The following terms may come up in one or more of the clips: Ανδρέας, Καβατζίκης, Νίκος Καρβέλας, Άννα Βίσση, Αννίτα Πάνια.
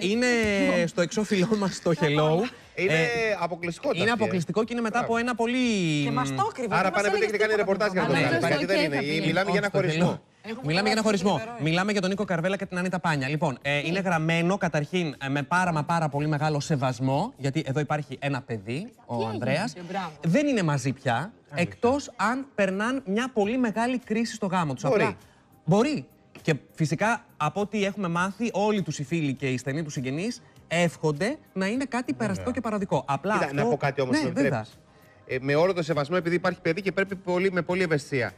Είναι στο εξώφυλλό μας το Hello. Είναι αποκλειστικό. Είναι αποκλειστικό και είναι μετά από ένα πολύ. Και μας το κρύβουν. Άρα πάνε και κάνει ρεπορτάζ για το Hello. Δεν είναι. Μιλάμε για ένα χωρισμό. Μιλάμε για ένα χωρισμό. Μιλάμε για τον Νίκο Καρβέλα και την Αννίτα Πάνια. Λοιπόν, είναι γραμμένο καταρχήν με πάρα πολύ μεγάλο σεβασμό, γιατί εδώ υπάρχει ένα παιδί, ο Ανδρέας. Δεν είναι μαζί πια, εκτός αν περνάνε μια πολύ μεγάλη κρίση στο γάμο τους. Μπορεί. Και φυσικά, από ό,τι έχουμε μάθει, όλοι τους οι φίλοι και οι στενοί τους συγγενείς εύχονται να είναι κάτι περαστικό και παραδικό. Απλά κοίτα, αυτό... Να πω κάτι όμως, ναι, με όλο το σεβασμό, επειδή υπάρχει παιδί και πρέπει με πολύ ευαισθησία.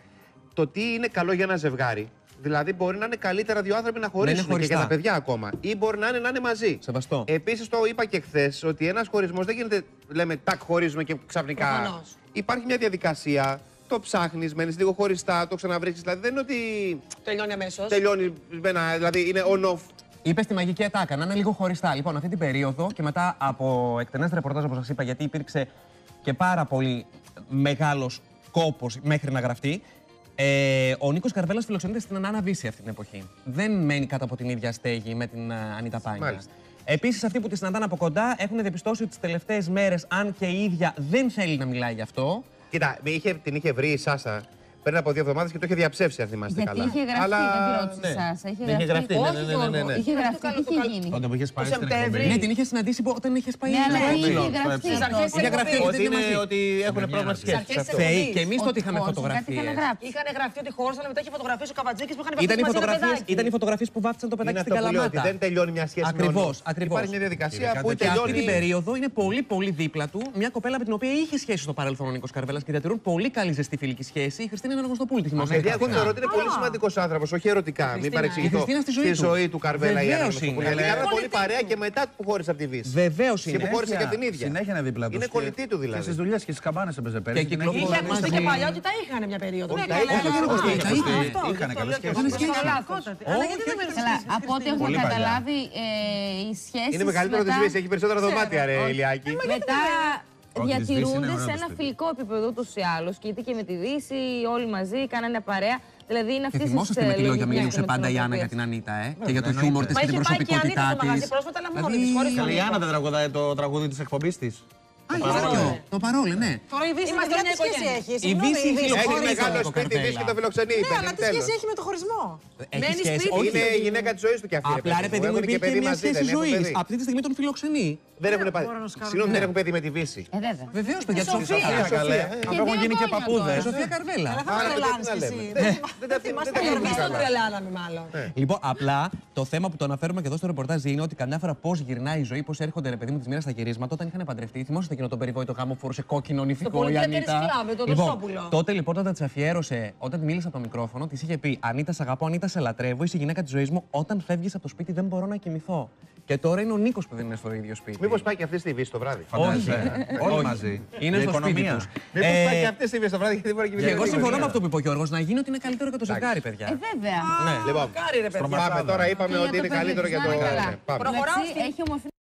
Το τι είναι καλό για ένα ζευγάρι, δηλαδή μπορεί να είναι καλύτερα δύο άνθρωποι να χωρίσουν και για τα παιδιά ακόμα, ή μπορεί να είναι μαζί. Σεβαστό. Επίσης, το είπα και χθες, ότι ένας χωρισμός δεν γίνεται, λέμε, τάκ, χωρίζουμε και ξαφνικά. Προφανώς. Υπάρχει μια διαδικασία. Το ψάχνεις, μένεις λίγο χωριστά, το ξαναβρίσκεις. Δηλαδή δεν είναι ότι. Τελειώνει αμέσως. Τελειώνει, δηλαδή είναι on-off. Είπες τη μαγική ατάκα, να είναι λίγο χωριστά. Λοιπόν, αυτή την περίοδο και μετά από εκτενές ρεπορτάζ, όπως σας είπα, γιατί υπήρξε και πάρα πολύ μεγάλος κόπος μέχρι να γραφτεί. Ο Νίκος Καρβέλας φιλοξενείται στην Άννα Βίσση αυτή την εποχή. Δεν μένει κάτω από την ίδια στέγη με την Αννίτα Πάνια. Επίσης, αυτοί που τη συναντάνε από κοντά έχουν διαπιστώσει ότι τις τελευταίες μέρες, αν και η ίδια δεν θέλει να μιλάει γι' αυτό. Κοίτα, την είχε βρει η Σάσα πριν από 2 εβδομάδες και το είχε διαψεύσει, αν θυμάστε καλά. Είχε γραφτεί, δεν ρώτησε η Σάσα. Είχε γραφτεί, ναι. Είχε γραφτεί, τι είχε γίνει. Όταν είχε πάει στην εκπομπή. Ναι, την είχε συναντήσει όταν είχε πάει στην εκπομπή. Είχε γραφτεί ότι έχουν πρόβλημα σχέση. Θεοί, και εμεί τότε είχαμε φωτογραφίες. Είχαν γραφτεί ότι χώρισαν, μετά είχε φωτογραφίες ο Καβατζίκης που είχαν βαφτίσει. Ήταν οι φωτογραφίες που βάφτισαν το παιδάκι στην Καλαμάτα. Δεν τελειώνει μια σχέση. Ακριβώς. Υπάρχει μια διαδικασία που τελειώνει. Αυτή την περίοδο είναι πολύ δίπλα του μια κοπέλα με την οποία είχε σχέση στο παρελθόν ο Νίκος Καρβέλας και διατηρούν πολύ καλή ζεστή φιλική σχέση. Είναι ένα γνωστοπούλη. Εγώ θεωρώ ότι είναι πολύ σημαντικός άνθρωπος, όχι ερωτικά. Μην παρεξηγηθώ. Στη ζωή του Καρβέλα η Άννα Βίσση. Κάναμε πολύ παρέα και μετά που χώρισε από τη Βίσση. Βεβαίως είναι. Και που χώρισε και την ίδια. Συνέχεια να δίπλα του. Είναι κολλητή του δηλαδή. Και στις δουλειές και στις καμπάνες έπαιζε πέρα. Είχε ακουστεί και παλιά ότι τα είχαν μια περίοδο. Τα είχαν καλή σχέση. Από ό,τι έχουμε καταλάβει η σχέση. Είναι μεγαλύτερο τη Βίσση, έχει περισσότερα δωμάτια, ρε Ηλιάκη. Διατηρούνται σε ένα φιλικό επίπεδο ούτως ή άλλως. Και είτε και με τη Δύση, όλοι μαζί, κάνανε παρέα. Δηλαδή είναι αυτή η στιγμή. Θυμόσαστε με τι λόγια μιλούσε πάντα η Άννα για την Αννίτα, και για το χιούμορ της και την προσωπικότητά της. Πρόσφατα, η Άννα δεν τραγουδάει το τραγούδι της εκπομπής της. Το παρόλι, ναι. Τώρα η Βύση έχει. Η Βύση έχει μεγάλο σπίτι, η Βύση και το φιλοξενεί. Ναι, αλλά τι σχέση έχει με το χωρισμό. Μένει σπίτι. Είναι η γυναίκα της ζωής του κι αυτή. Απλά ρε παιδί μου, υπήρχε μια σχέση ζωής. Αυτή τη στιγμή τον φιλοξενεί. Δεν έχουν πάει. Συγγνώμη, δεν έχουν παιδί με τη Βύση. Βεβαίως, παιδιά. Σοφία, καλέ. Έχουν γίνει και παππούδες. Σοφία Καρβέλα. Αλλά θα τρελάνει. Δεν τρελάναμε, μάλλον. Λοιπόν, απλά το θέμα που το αναφέρουμε και εδώ στο ρεπορτάζ είναι ότι καμιά φορά πώς γυρνάει η ζωή, πώς έρχονται ρε παιδί μου τη μοίρα στα γυρίσματα όταν είχαν παντρευτεί. Θυμόσαστε εκείνο τον περιβόητο γάμο που φορούσε κόκκινο νηφικό η Αννίτα. Τότε λοιπόν όταν τη αφιέρωσε, όταν τη μίλησε από το μικρόφωνο, τη είχε πει Αννίτα, σ' αγαπώ, Αννίτα, σε λατρεύω, είσαι η γυναίκα τη ζωή μου. Όταν φεύγει από το σπίτι δεν μπορώ να κοιμηθώ. Και τώρα είναι ο Νίκος που δεν είναι στο ίδιο σπίτι. Μήπως πάει και αυτή στη Βύση το βράδυ. Όχι. Όλοι μαζί. Είναι στο σπίτι τους. Μήπως πάει και αυτή στη Βύση το βράδυ, γιατί μπορεί να κοιμηθεί. Και εγώ συμφωνώ με αυτό που είπε ο Γιώργος, να γίνει ότι είναι καλύτερο για το ζευγάρι, παιδιά. Βέβαια. Ναι, λοιπόν. Τώρα είπαμε ότι είναι καλύτερο για το.